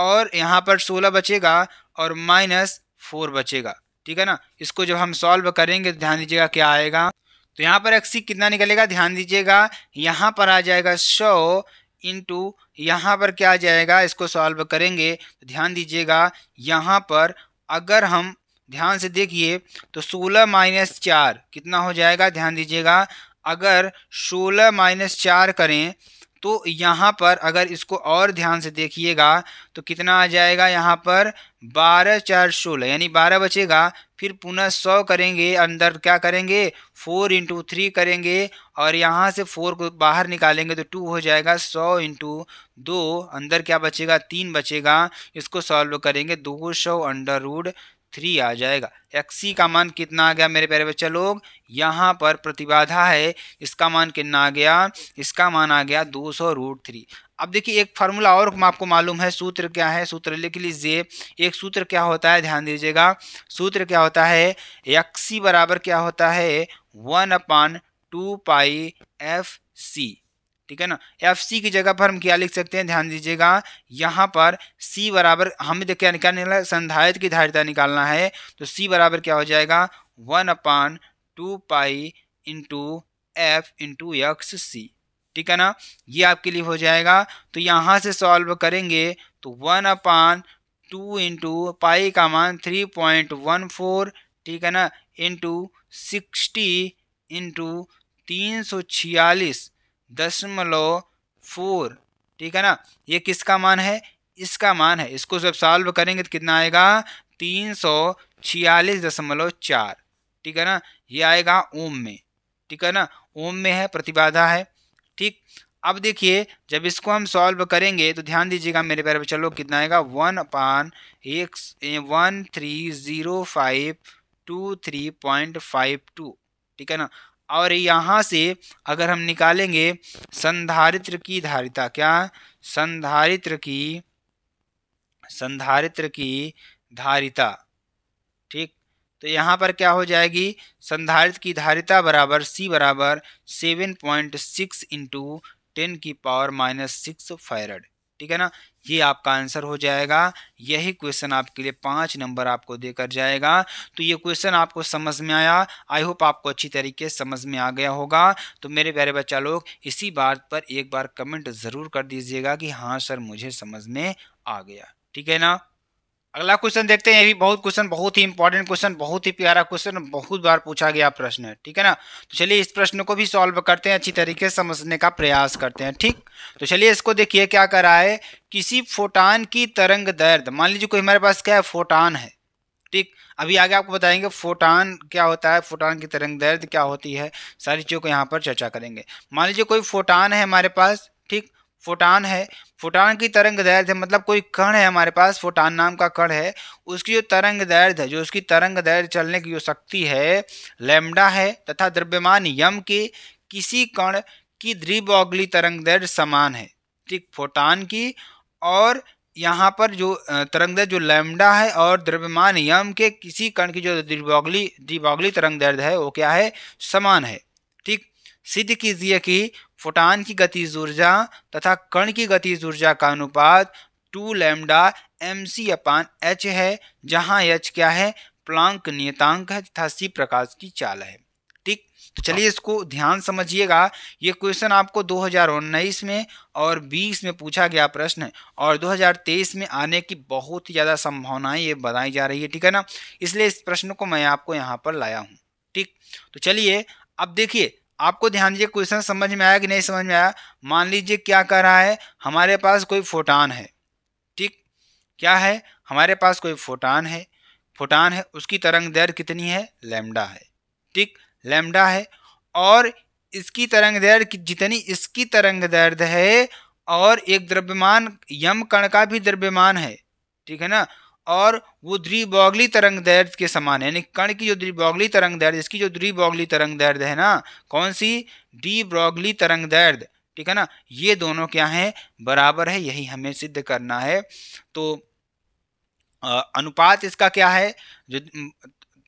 और यहाँ पर सोलह बचेगा और माइनस फोर बचेगा, ठीक है ना। इसको जब हम सॉल्व करेंगे तो ध्यान दीजिएगा क्या आएगा, तो यहाँ पर एक्स कितना निकलेगा, ध्यान दीजिएगा यहाँ पर आ जाएगा सौ इंटू यहाँ पर क्या आ जाएगा, इसको सॉल्व करेंगे तो ध्यान दीजिएगा यहाँ पर अगर हम ध्यान से देखिए तो सोलह माइनस चार कितना हो जाएगा, ध्यान दीजिएगा अगर सोलह माइनस चार करें तो यहाँ पर अगर इसको और ध्यान से देखिएगा तो कितना आ जाएगा यहाँ पर बारह चार सोलह यानी बारह बचेगा, फिर पुनः सौ करेंगे, अंदर क्या करेंगे फोर इंटू थ्री करेंगे और यहाँ से फोर को बाहर निकालेंगे तो टू हो जाएगा, सौ इंटू दो अंदर क्या बचेगा तीन बचेगा, इसको सॉल्व करेंगे दो सौ अंडर रूट थ्री आ जाएगा। एक्सी का मान कितना आ गया मेरे प्यारे बच्चे लोग, यहाँ पर प्रतिबाधा है, इसका मान कितना आ गया, इसका मान आ गया दो सौ रूट थ्री। अब देखिए एक फार्मूला और आपको मालूम है, सूत्र क्या है, सूत्र लिख लीजिए। एक सूत्र क्या होता है, ध्यान दीजिएगा सूत्र क्या होता है, एक्सी बराबर क्या होता है one upon two pi F C, ठीक है ना। एफ सी की जगह पर हम क्या लिख सकते हैं, ध्यान दीजिएगा यहाँ पर सी बराबर हमें क्या निकालना है, संधारित्र की धारिता निकालना है, तो सी बराबर क्या हो जाएगा one upon two pi into F into X C, ठीक है ना। ये आपके लिए हो जाएगा। तो यहाँ से सॉल्व करेंगे तो one upon two into pi का मान थ्री पॉइंट वन फोर, ठीक है ना, इंटू सिक्सटी इंटू तीन सौ छियालीस दशमलव फोर, ठीक है ना। ये किसका मान है, इसका मान है। इसको जब सॉल्व करेंगे तो कितना आएगा तीन सौ छियालीस दशमलव चार, ठीक है ना। ये आएगा ओम में, ठीक है ना, ओम में है, प्रतिबाधा है, ठीक। अब देखिए जब इसको हम सॉल्व करेंगे तो ध्यान दीजिएगा मेरे प्यारे बच्चों लोग कितना आएगा वन अपान एक one three zero five two three point five two, ठीक है ना। और यहाँ से अगर हम निकालेंगे संधारित्र की धारिता, क्या संधारित्र की संधारित्र की धारिता, ठीक। तो यहाँ पर क्या हो जाएगी संधारित्र की धारिता बराबर सी बराबर seven point six into ten की पावर माइनस सिक्स फैरड, ठीक है ना, ये आपका आंसर हो जाएगा। यही क्वेश्चन आपके लिए पाँच नंबर आपको देकर जाएगा। तो ये क्वेश्चन आपको समझ में आया, आई होप आपको अच्छी तरीके से समझ में आ गया होगा। तो मेरे प्यारे बच्चा लोग, इसी बात पर एक बार कमेंट ज़रूर कर दीजिएगा कि हाँ सर मुझे समझ में आ गया, ठीक है ना। अगला क्वेश्चन देखते हैं, ये भी बहुत क्वेश्चन बहुत ही इंपॉर्टेंट क्वेश्चन, बहुत ही प्यारा क्वेश्चन, बहुत बार पूछा गया प्रश्न है, ठीक है ना। तो चलिए इस प्रश्न को भी सॉल्व करते हैं, अच्छी तरीके से समझने का प्रयास करते हैं, ठीक। तो चलिए इसको देखिए क्या कर रहा है, किसी फोटान की तरंग दैर्ध्य, मान लीजिए कोई हमारे पास क्या है, फोटान है, ठीक। अभी आगे आपको बताएंगे फोटान क्या होता है, फोटान की तरंग दैर्ध्य क्या होती है, सारी चीज़ों को यहाँ पर चर्चा करेंगे। मान लीजिए कोई फोटान है हमारे पास, ठीक, फोटान है, फोटान की तरंग दैर्ध्य मतलब कोई कण है हमारे पास, फोटान नाम का कण है, उसकी जो तरंग दैर्ध्य है, जो उसकी तरंग दैर्ध्य चलने की जो शक्ति है लैम्डा है, तथा द्रव्यमान यम के किसी कण की द्विबागुली तरंग दैर्ध्य समान है, ठीक, फोटान की, और यहाँ पर जो तरंग दैर्ध्य जो लैम्डा है और द्रव्यमान यम के किसी कण की जो द्विबागुली द्विबागुली तरंग दैर्ध्य है वो क्या है, समान है, ठीक। सिद्ध कीजिए कि फोटान की गतिज ऊर्जा तथा कण की गतिज ऊर्जा का अनुपात two lambda M C upon H है, जहाँ एच क्या है, प्लांक नियतांक है, तथा सी प्रकाश की चाल है, ठीक। तो चलिए इसको ध्यान समझिएगा, ये क्वेश्चन आपको दो हज़ार उन्नीस में और बीस में पूछा गया प्रश्न है, और दो हज़ार तेईस में आने की बहुत ही ज़्यादा संभावनाएं ये बताई जा रही है, ठीक है ना, इसलिए इस प्रश्न को मैं आपको यहाँ पर लाया हूँ, ठीक। तो चलिए अब देखिए, आपको ध्यान दीजिए क्वेश्चन समझ में आया कि नहीं समझ में आया। मान लीजिए क्या कह रहा है, हमारे पास कोई फोटान है, ठीक, क्या है, हमारे पास कोई फोटान है, फोटान है, उसकी तरंग दैर्ध्य कितनी है, लैम्डा है, ठीक, लैम्डा है, और इसकी तरंग दैर्ध्य जितनी इसकी तरंग दैर्ध्य है, और एक द्रव्यमान यम कण का भी द्रव्यमान है, ठीक है ना, और वो द्विबागुली तरंग दैर्ध्य के समान है, यानी कण की जो द्विबागुली तरंग दैर्ध्य, इसकी जो द्विबागुली तरंग दैर्ध्य है ना, कौन सी, द्विबागुली तरंग दैर्ध्य, ठीक है ना, ये दोनों क्या हैं, बराबर है, यही हमें सिद्ध करना है। तो आ, अनुपात इसका क्या है, जो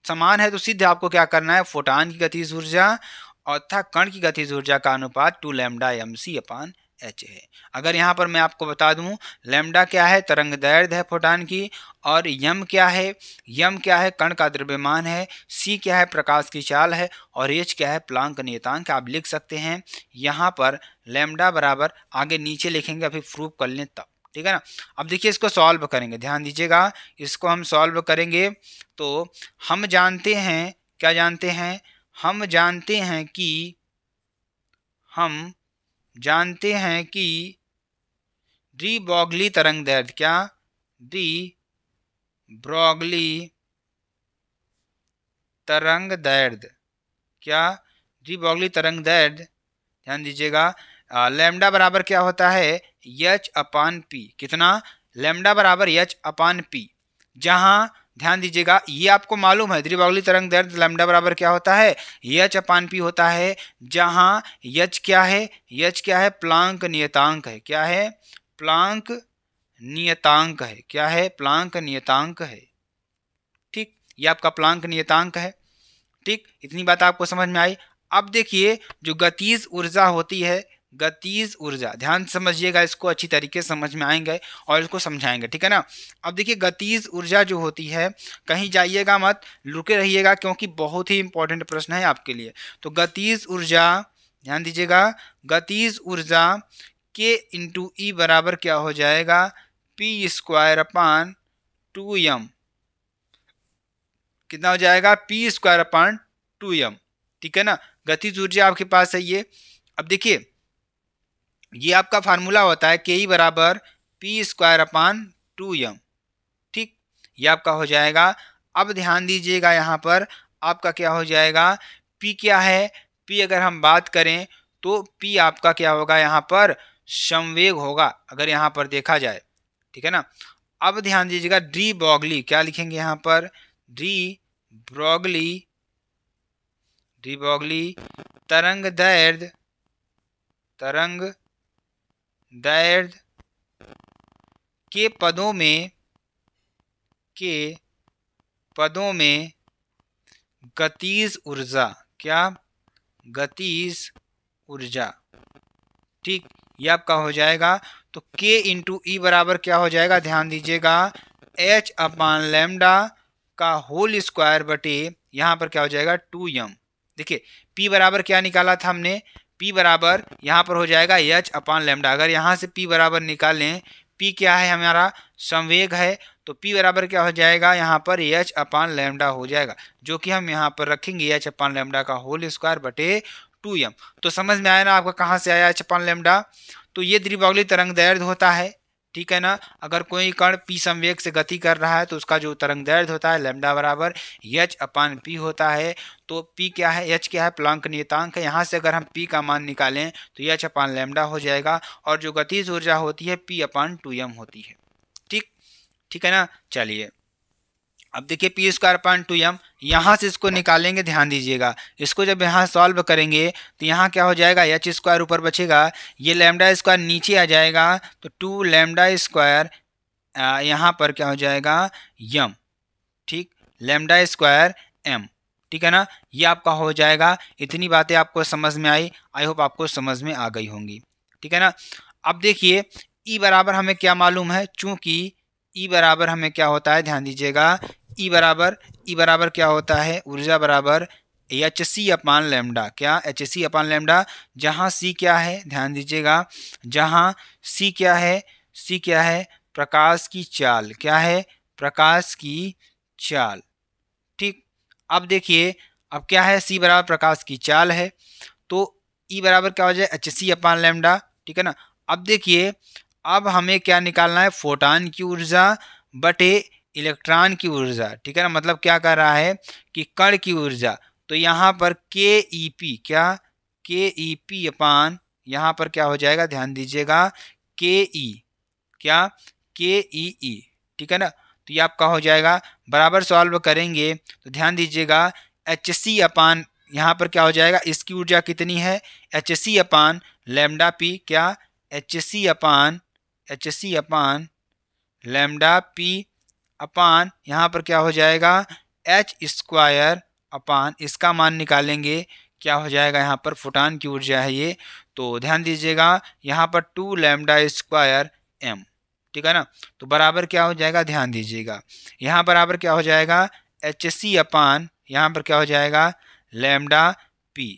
समान है, तो सिद्ध आपको क्या करना है, फोटान की गतिज ऊर्जा और तथा कण की गतिज ऊर्जा का अनुपात two lambda M C upon H है। अगर यहाँ पर मैं आपको बता दूँ, लैम्डा क्या है, तरंग दैर्ध्य है फोटान की, और यम क्या है, यम क्या है, कण का द्रव्यमान है, सी क्या है, प्रकाश की चाल है, और एच क्या है, प्लांक नियतांक। आप लिख सकते हैं यहाँ पर लैम्डा बराबर, आगे नीचे लिखेंगे अभी प्रूफ कर लें तब, ठीक है ना। अब देखिए इसको सॉल्व करेंगे, ध्यान दीजिएगा, इसको हम सॉल्व करेंगे। तो हम जानते हैं, क्या जानते हैं, हम जानते हैं कि हम जानते हैं कि द्विबागुली तरंग दैर्ध्य, क्या, द्विबागुली तरंग दैर्ध्य, क्या, द्विबागुली तरंग दैर्ध्य, ध्यान दीजिएगा, लैम्डा बराबर क्या होता है, एच अपान पी, कितना, लैम्डा बराबर एच अपान पी, जहाँ ध्यान दीजिएगा ये आपको मालूम है द्विबागुली तरंग दैर्ध्य लैम्डा बराबर क्या होता है, एच अपान पी होता है, जहाँ एच क्या है, एच क्या है, प्लांक नियतांक है, क्या है, प्लांक नियतांक है, क्या है, प्लांक नियतांक है, ठीक, ये आपका प्लांक नियतांक है, ठीक। इतनी बात आपको समझ में आई। अब देखिए जो गतिज ऊर्जा होती है, गतिज ऊर्जा, ध्यान समझिएगा, इसको अच्छी तरीके से समझ में आएंगे और इसको समझाएंगे, ठीक है ना। अब देखिए गतिज ऊर्जा जो होती है, कहीं जाइएगा मत, रुके रहिएगा, क्योंकि बहुत ही इंपॉर्टेंट प्रश्न है आपके लिए। तो गतिज ऊर्जा, ध्यान दीजिएगा, गतिज ऊर्जा के इंटू ई बराबर क्या हो जाएगा, P square upon two M, कितना हो जाएगा, P square upon two M, ठीक है ना। गतिज ऊर्जा आपके पास है ये। अब देखिए ये आपका फार्मूला होता है के ई बराबर P square upon two M, ठीक, ये आपका हो जाएगा। अब ध्यान दीजिएगा यहाँ पर आपका क्या हो जाएगा, पी क्या है, पी अगर हम बात करें तो पी आपका क्या होगा, यहाँ पर संवेग होगा अगर यहाँ पर देखा जाए, ठीक है ना। अब ध्यान दीजिएगा द्विबागुली, क्या लिखेंगे यहाँ पर, द्विबागुली द्विबागुली तरंग दैर्ध्य तरंग दैर्ध्य के पदों में के पदों में गतिज ऊर्जा, क्या, गतिज ऊर्जा, ठीक, ये आपका हो जाएगा। तो के इंटू ई बराबर क्या हो जाएगा, ध्यान दीजिएगा, एच अपान लेमडा का होल स्क्वायर बटे यहाँ पर क्या हो जाएगा टू यम। देखिए पी बराबर क्या निकाला था हमने, पी बराबर यहाँ पर हो जाएगा एच अपान लेमडा। अगर यहाँ से पी बराबर निकालें, पी क्या है हमारा संवेग है, तो पी बराबर क्या हो जाएगा यहाँ पर एच अपान लेमडा हो जाएगा, जो कि हम यहाँ पर रखेंगे एच अपान लेमडा का होल स्क्वायर बटे टू यम। तो समझ में आया ना आपका कहाँ से आया एच अपान लेमडा। तो ये द्विबागुली तरंग दैर्ध्य होता है, ठीक है ना। अगर कोई कण पी संवेग से गति कर रहा है तो उसका जो तरंग दैर्ध्य होता है लैम्डा बराबर एच अपान पी होता है। तो पी क्या है, एच क्या है, प्लांक नियतांक है। यहाँ से अगर हम पी का मान निकालें तो एच अपान लैम्डा हो जाएगा, और जो गतिज ऊर्जा होती है पी अपान टू एम होती है, ठीक ठीक है ना। चलिए अब देखिए P square upon two M, यहाँ से इसको निकालेंगे, ध्यान दीजिएगा, इसको जब यहाँ सॉल्व करेंगे तो यहाँ क्या हो जाएगा एच स्क्वायर ऊपर बचेगा, ये लैम्डा स्क्वायर नीचे आ जाएगा, तो टू लैम्डा स्क्वायर यहाँ पर क्या हो जाएगा यम, ठीक, लैम्डा स्क्वायर एम, ठीक है ना। ये आपका हो जाएगा। इतनी बातें आपको समझ में आई, आई होप आपको समझ में आ गई होंगी, ठीक है ना। अब देखिए ई बराबर हमें क्या मालूम है, चूँकि ई बराबर हमें क्या होता है, ध्यान दीजिएगा, ई बराबर ई बराबर क्या होता है, ऊर्जा बराबर एच सी अपान लेमडा, क्या एच सी अपान लेमडा, जहाँ सी क्या है, ध्यान दीजिएगा, जहाँ सी क्या है, सी क्या है प्रकाश की चाल, क्या है प्रकाश की चाल, ठीक। अब देखिए अब क्या है, सी बराबर प्रकाश की चाल है, तो ई बराबर क्या हो जाए एच सी अपान लेमडा, ठीक है ना। अब देखिए अब हमें क्या निकालना है, फोटान की ऊर्जा बटे इलेक्ट्रॉन की ऊर्जा, ठीक है ना। मतलब क्या कर रहा है कि कण की ऊर्जा, तो यहाँ पर के ई पी, क्या के ई पी अपान यहाँ पर क्या हो जाएगा, ध्यान दीजिएगा, के ई, क्या के ई ई, ठीक है ना। तो ये आपका हो जाएगा। बराबर सॉल्व करेंगे तो ध्यान दीजिएगा एच सी अपान यहाँ पर क्या हो जाएगा, इसकी ऊर्जा कितनी है, H C upon lambda P, क्या H C upon H C upon lambda P upon यहाँ पर क्या हो जाएगा एच स्क्वायर अपान, इसका मान निकालेंगे, क्या हो जाएगा यहाँ पर फोटान की ऊर्जा है ये, तो ध्यान दीजिएगा यहाँ पर टू लैम्डा स्क्वायर एम, ठीक है ना। तो बराबर क्या हो जाएगा, ध्यान दीजिएगा, यहाँ बराबर क्या हो जाएगा एच सी अपान यहाँ पर क्या हो जाएगा लैम्डा पी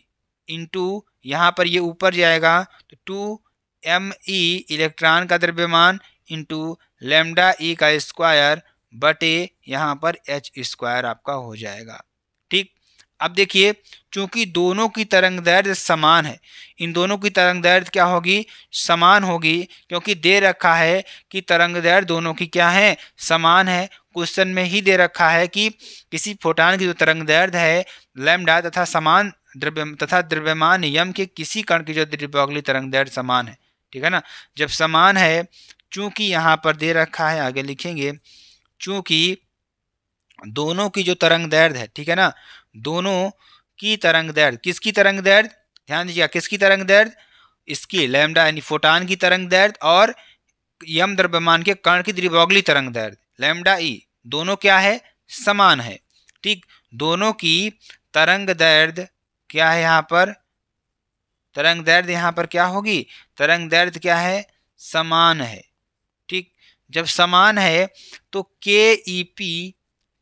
इंटू यहाँ पर ये ऊपर जाएगा तो टू एम ई इलेक्ट्रॉन का द्रव्यमान इंटू लैम्डा ई का स्क्वायर बटे यहाँ पर एच स्क्वायर आपका हो जाएगा, ठीक। अब देखिए चूंकि दोनों की तरंग दैर्ध्य समान है, इन दोनों की तरंग दैर्ध्य क्या होगी, समान होगी, क्योंकि दे रखा है कि तरंग दैर्ध्य दोनों की क्या है, समान है। क्वेश्चन में ही दे रखा है कि किसी फोटान की जो तरंग दैर्ध्य है लैम्डा तथा समान द्रव्य तथा द्रव्यमान यम के किसी कण की जो द्विबागुली तरंग दैर्ध्य समान है, ठीक है ना। जब समान है, चूंकि यहाँ पर दे रखा है, आगे लिखेंगे, चूंकि दोनों की जो तरंग दैर्ध्य है, ठीक है ना, दोनों की तरंग दैर्ध्य, किसकी तरंग दैर्ध्य, ध्यान दीजिएगा, किसकी तरंग दैर्ध्य, इसकी लैम्डा यानी फोटान की तरंग दैर्ध्य और यम द्रव्यमान के कण की द्विबागुली तरंग दैर्ध्य लैम्डा ई, दोनों क्या है, समान है, ठीक। दोनों की तरंग दैर्ध्य क्या है, यहाँ पर तरंग दैर्ध्य यहाँ पर क्या होगी, तरंग दैर्ध्य क्या है, समान है, ठीक। जब समान है तो के ई पी,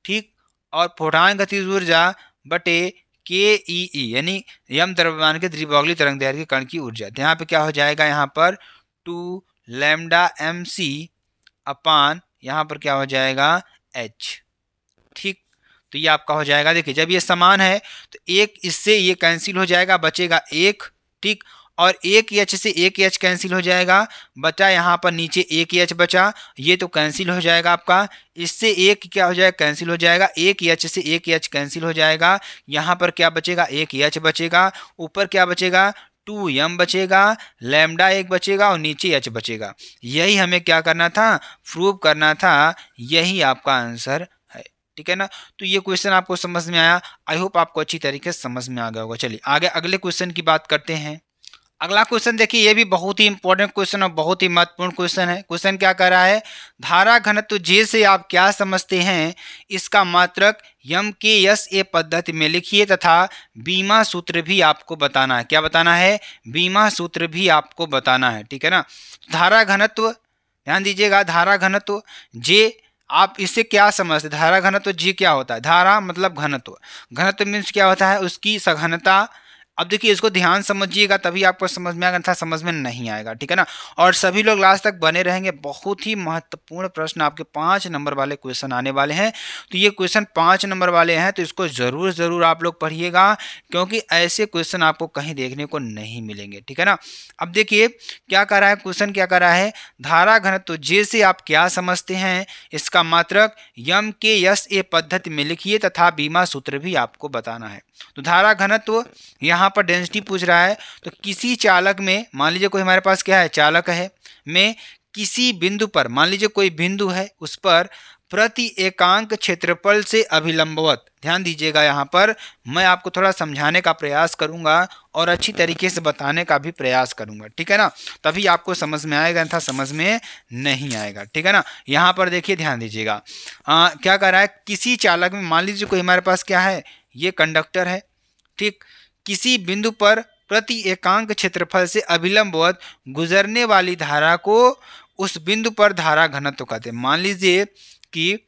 ठीक, और फोटान गतिज ऊर्जा बटे के ई ई यानी यम द्रव्यमान के द्विबागुली तरंग दैर्ध्य के कण की ऊर्जा, यहाँ पे क्या हो जाएगा, यहाँ पर two lambda M C upon यहाँ पर क्या हो जाएगा एच, ठीक। तो ये आपका हो जाएगा। देखिए जब ये समान है तो एक इससे ये कैंसिल हो जाएगा, बचेगा एक, ठीक, और एक एच से एक एच कैंसिल हो जाएगा, बचा यहाँ पर नीचे एक एच बचा, ये तो कैंसिल हो जाएगा आपका, इससे एक क्या हो जाएगा, कैंसिल हो जाएगा, एक एच से एक एच कैंसिल हो जाएगा, यहाँ पर क्या बचेगा, एक एच बचेगा, ऊपर क्या बचेगा, टू एम बचेगा, लैम्डा एक बचेगा और नीचे एच बचेगा। यही हमें क्या करना था, प्रूव करना था, यही आपका आंसर, ठीक है ना। तो ये क्वेश्चन आपको समझ में आया, आई होप आपको अच्छी तरीके से समझ में आ गया होगा। चलिए आगे अगले क्वेश्चन की बात करते हैं। अगला क्वेश्चन देखिए, ये भी बहुत ही इंपॉर्टेंट क्वेश्चन और बहुत ही महत्वपूर्ण क्वेश्चन है। क्वेश्चन क्या कर रहा है, धारा घनत्व जे से आप क्या समझते हैं, इसका मात्रक यम के एस ए पद्धति में लिखिए तथा बीमा सूत्र भी आपको बताना है। क्या बताना है, बीमा सूत्र भी आपको बताना है, ठीक है ना। धारा घनत्व, ध्यान दीजिएगा, धारा घनत्व जे आप इसे क्या समझते, धारा घनत्व जी क्या होता है, धारा मतलब घनत्व, घनत्व मीन्स क्या होता है, उसकी सघनता। अब देखिए इसको ध्यान समझिएगा तभी आपको समझ में आएगा, था समझ में नहीं आएगा, ठीक है ना। और सभी लोग लास्ट तक बने रहेंगे, बहुत ही महत्वपूर्ण प्रश्न आपके पाँच नंबर वाले क्वेश्चन आने वाले हैं। तो ये क्वेश्चन पाँच नंबर वाले हैं, तो इसको ज़रूर ज़रूर आप लोग पढ़िएगा, क्योंकि ऐसे क्वेश्चन आपको कहीं देखने को नहीं मिलेंगे, ठीक है ना। अब देखिए क्या कर रहा है क्वेश्चन, क्या कर रहा है, धारा घनत्व जे से आप क्या समझते हैं, इसका मात्रक यम के एस ए पद्धति में लिखिए तथा बीमा सूत्र भी आपको बताना है। तो धारा घनत्व यहाँ पर डेंसिटी पूछ रहा है, तो किसी चालक में, मान लीजिए कोई हमारे पास क्या है, चालक है, में किसी बिंदु पर, मान लीजिए कोई बिंदु है, उस पर प्रति एकांक क्षेत्रफल से अभिलंबवत, ध्यान दीजिएगा यहाँ पर मैं आपको थोड़ा समझाने का प्रयास करूंगा और अच्छी तरीके से बताने का भी प्रयास करूंगा, ठीक है ना, तभी आपको समझ में आएगा, था समझ में नहीं आएगा, ठीक है ना। यहाँ पर देखिए ध्यान दीजिएगा, आ, क्या कह रहा है, किसी चालक में, मान लीजिए कोई हमारे पास क्या है, ये कंडक्टर है, ठीक, किसी बिंदु पर प्रति एकांक क्षेत्रफल से अभिलंबवत गुजरने वाली धारा को उस बिंदु पर धारा घनत्व कहते हैं। मान लीजिए कि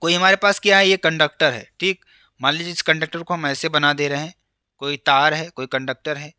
कोई हमारे पास क्या है, ये कंडक्टर है, ठीक, मान लीजिए इस कंडक्टर को हम ऐसे बना दे रहे हैं, कोई तार है, कोई कंडक्टर है,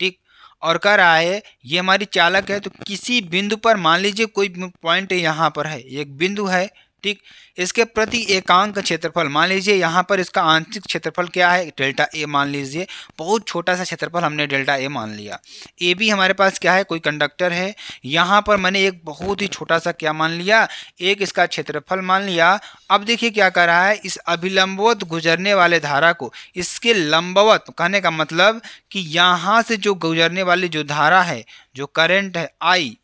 ठीक, और कह रहा है ये हमारी चालक है, तो किसी बिंदु पर, मान लीजिए कोई पॉइंट यहाँ पर है, एक बिंदु है, ठीक, इसके प्रति एकांक क्षेत्रफल, मान लीजिए यहाँ पर इसका आंशिक क्षेत्रफल क्या है, डेल्टा ए मान लीजिए, बहुत छोटा सा क्षेत्रफल हमने डेल्टा ए मान लिया। ए भी हमारे पास क्या है, कोई कंडक्टर है, यहाँ पर मैंने एक बहुत ही छोटा सा क्या मान लिया, एक इसका क्षेत्रफल मान लिया। अब देखिए क्या कर रहा है, इस अभिलंबवत गुजरने वाले धारा को, इसके लंबवत, कहने का मतलब कि यहाँ से जो गुजरने वाली जो धारा है, जो करेंट है आई,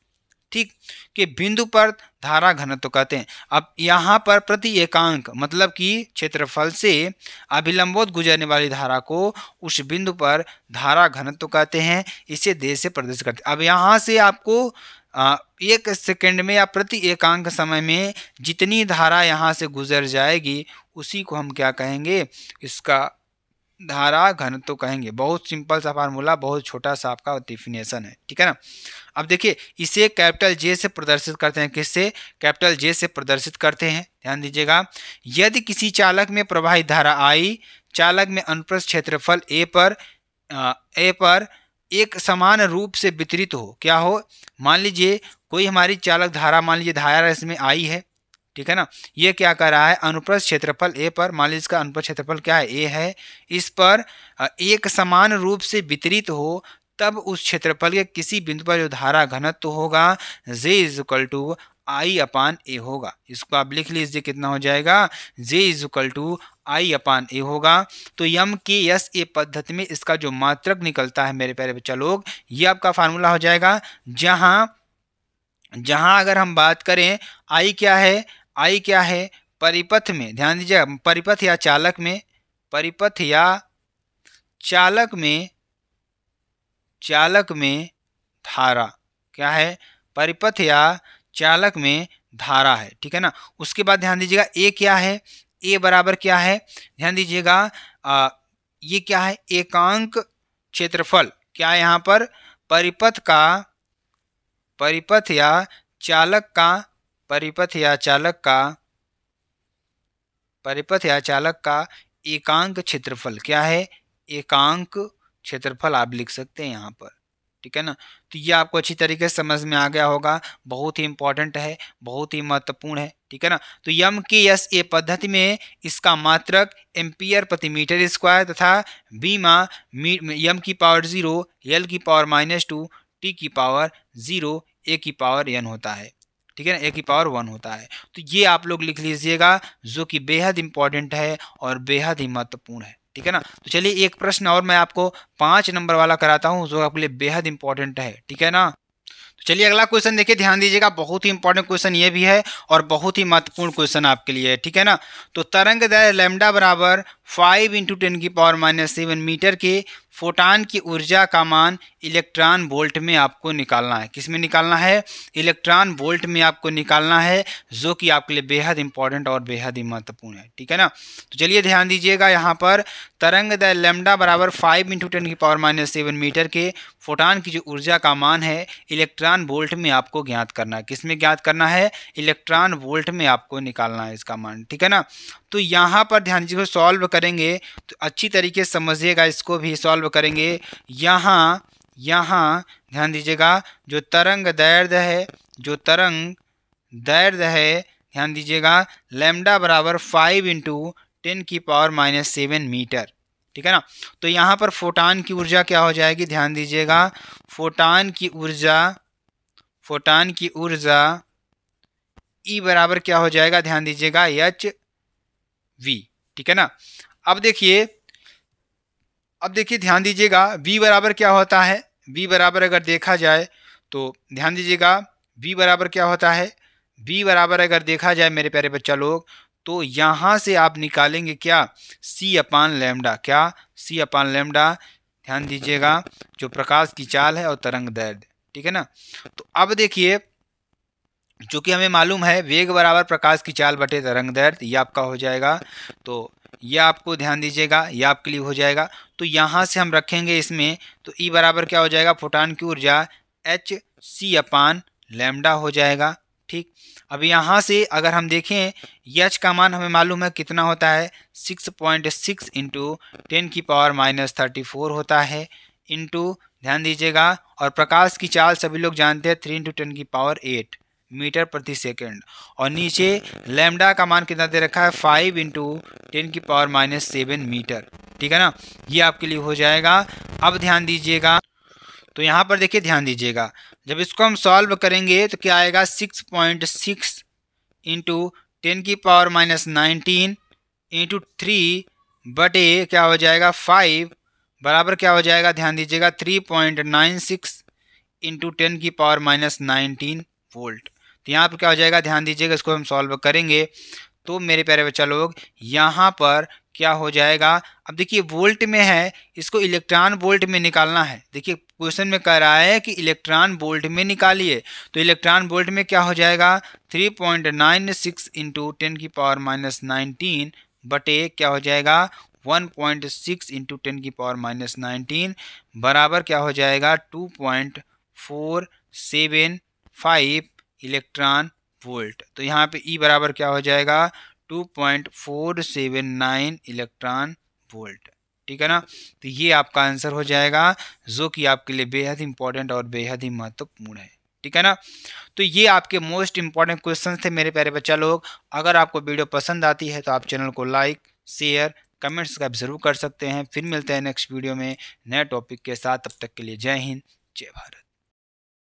ठीक, के बिंदु पर धारा घनत्व कहते हैं। अब यहाँ पर प्रति एकांक मतलब कि क्षेत्रफल से अभिलंबवत गुजरने वाली धारा को उस बिंदु पर धारा घनत्व कहते हैं, इसे देश से प्रदेश करते हैं। अब यहाँ से आपको आ, एक सेकंड में या प्रति एकांक समय में जितनी धारा यहाँ से गुजर जाएगी उसी को हम क्या कहेंगे, इसका धारा घनत्व कहेंगे। बहुत सिंपल सा फार्मूला, बहुत छोटा सा आपका डिफिनेशन है, ठीक है ना। अब देखिए इसे कैपिटल जे से प्रदर्शित करते हैं, किससे, कैपिटल जे से प्रदर्शित करते हैं, ध्यान दीजिएगा। यदि किसी चालक में प्रवाहित धारा आई, चालक में अनुप्रस्थ क्षेत्रफल ए पर आ, ए पर एक समान रूप से वितरित हो, क्या हो, मान लीजिए कोई हमारी चालक धारा, मान लीजिए धारा इसमें आई है, ठीक है ना। ये क्या कर रहा है, अनुप्रस्थ क्षेत्रफल ए पर, मान लीजिए इसका अनुप्रस्थ क्षेत्रफल क्या है, ए है, इस पर एक समान रूप से वितरित हो, तब उस क्षेत्रफल के किसी बिंदु पर जो धारा घनत्व होगा, J is equal to I upon A होगा। इसको आप लिख लीजिए, कितना हो जाएगा, J is equal to I upon A होगा। तो यम के एस ए पद्धति में इसका जो मात्रक निकलता है मेरे प्यारे बच्चा लोग, ये आपका फार्मूला हो जाएगा, जहाँ जहाँ अगर हम बात करें आई क्या है, आई क्या है परिपथ में, ध्यान दीजिए, परिपथ या चालक में, परिपथ या चालक में, चालक में धारा क्या है, परिपथ या चालक में धारा है, ठीक है ना। उसके बाद ध्यान दीजिएगा ए क्या है, ए बराबर क्या है, ध्यान दीजिएगा ये क्या है, एकांक क्षेत्रफल, क्या है यहाँ पर परिपथ का, परिपथ या चालक का, परिपथ या चालक का, परिपथ या चालक का एकांक क्षेत्रफल, क्या है एकांक क्षेत्रफल आप लिख सकते हैं यहाँ पर, ठीक है ना। तो ये आपको अच्छी तरीके से समझ में आ गया होगा, बहुत ही इंपॉर्टेंट है, बहुत ही महत्वपूर्ण है, ठीक है ना। तो यम के एस ए पद्धति में इसका मात्रक एम्पियर प्रति मीटर स्क्वायर तथा बीमा यम की पावर जीरो, एल की पावर माइनस टू, टी की पावर जीरो, ए की पावर एन होता है, ठीक है ना, ए की पावर वन होता है। तो ये आप लोग लिख लीजिएगा, जो कि बेहद इंपॉर्टेंट है और बेहद ही महत्वपूर्ण है, ठीक है ना। तो चलिए एक प्रश्न और मैं आपको पाँच नंबर वाला कराता हूँ, जो आपके लिए बेहद इंपॉर्टेंट है, ठीक है ना। तो चलिए अगला क्वेश्चन देखिए, ध्यान दीजिएगा, बहुत ही इंपॉर्टेंट क्वेश्चन ये भी है और बहुत ही महत्वपूर्ण क्वेश्चन आपके लिए है, ठीक है ना। तो तरंग दैर्घ्य लैम्डा बराबर फाइव इंटू टेन की पावर माइनस सेवन मीटर के फोटान की ऊर्जा का मान इलेक्ट्रॉन वोल्ट में आपको निकालना है। किस में निकालना है? इलेक्ट्रॉन वोल्ट में आपको निकालना है, जो कि आपके लिए बेहद इंपॉर्टेंट और बेहद ही महत्वपूर्ण है। ठीक है ना, तो चलिए ध्यान दीजिएगा यहाँ पर, तरंग दैर्घ्य लैम्डा बराबर फाइव इंटू टेन की पावर माइनस सेवन मीटर के फोटान की जो ऊर्जा का मान है इलेक्ट्रॉन वोल्ट में आपको ज्ञात करना है। किस में ज्ञात करना है? इलेक्ट्रॉन वोल्ट में आपको निकालना है इसका मान। ठीक है ना, तो यहाँ पर ध्यान दीजिएगा, सॉल्व करेंगे तो अच्छी तरीके से समझिएगा, इसको भी सॉल्व करेंगे। यहाँ यहाँ ध्यान दीजिएगा, जो तरंग दैर्घ्य है जो तरंग दैर्घ्य है ध्यान दीजिएगा लैम्डा बराबर फाइव इंटू टेन की पावर माइनस सेवन मीटर। ठीक है ना, तो यहाँ पर फोटान की ऊर्जा क्या हो जाएगी? ध्यान दीजिएगा, फोटान की ऊर्जा फोटान की ऊर्जा E बराबर क्या हो जाएगा? ध्यान दीजिएगा एच वी। ठीक है ना, अब देखिए अब देखिए ध्यान दीजिएगा V बराबर क्या होता है? V बराबर अगर देखा जाए तो ध्यान दीजिएगा V बराबर क्या होता है? V बराबर अगर देखा जाए मेरे प्यारे बच्चा लोग, तो यहाँ से आप निकालेंगे क्या? C upon lambda. क्या? C upon lambda. ध्यान दीजिएगा जो प्रकाश की चाल है और तरंग दैर्घ्य। ठीक है ना, तो अब देखिए, जो कि हमें मालूम है वेग बराबर प्रकाश की चाल बटे तरंग दैर्घ्य, ये आपका हो जाएगा। तो ये आपको ध्यान दीजिएगा, ये आपके लिए हो जाएगा। तो यहाँ से हम रखेंगे इसमें, तो ई बराबर क्या हो जाएगा? फोटान की ऊर्जा एच सी अपान लैम्डा हो जाएगा। ठीक, अब यहाँ से अगर हम देखें, यच का मान हमें मालूम है कितना होता है? Six point six into ten की पावर माइनस थर्टी फोर होता है, इंटू ध्यान दीजिएगा, और प्रकाश की चाल सभी लोग जानते हैं थ्री इंटू टेन की पावर एट मीटर प्रति सेकंड, और नीचे लैम्डा का मान कितना दे रखा है? फाइव इंटू टेन की पावर माइनस सेवन मीटर। ठीक है ना, ये आपके लिए हो जाएगा। अब ध्यान दीजिएगा, तो यहाँ पर देखिए ध्यान दीजिएगा, जब इसको हम सॉल्व करेंगे तो क्या आएगा? Six point six into ten की power minus nineteen into three बटे क्या हो जाएगा? फाइव बराबर क्या हो जाएगा? ध्यान दीजिएगा three point nine six into ten की पावर माइनस नाइनटीन वोल्ट। तो यहाँ पर क्या हो जाएगा? ध्यान दीजिएगा, इसको हम सॉल्व करेंगे तो मेरे प्यारे बच्चा लोग यहाँ पर क्या हो जाएगा? अब देखिए वोल्ट में है, इसको इलेक्ट्रॉन वोल्ट में निकालना है। देखिए क्वेश्चन में कह रहा है कि इलेक्ट्रॉन वोल्ट में निकालिए, तो इलेक्ट्रॉन वोल्ट में क्या हो जाएगा? Three point nine six into ten की पावर माइनस नाइनटीन बटे क्या हो जाएगा? One point six into ten की पावर माइनस नाइनटीन बराबर क्या हो जाएगा? Two point four seven five electron volt. तो यहाँ पे E बराबर क्या हो जाएगा? Two point four seven nine electron volt. ठीक है ना, तो ये आपका आंसर हो जाएगा, जो कि आपके लिए बेहद इंपॉर्टेंट और बेहद ही महत्वपूर्ण है। ठीक है ना, तो ये आपके मोस्ट इंपॉर्टेंट क्वेश्चन थे मेरे प्यारे बच्चा लोग। अगर आपको वीडियो पसंद आती है तो आप चैनल को लाइक शेयर कमेंट्स का जरूर कर सकते हैं। फिर मिलते हैं नेक्स्ट वीडियो में नए टॉपिक के साथ। तब तक के लिए जय हिंद जय भारत।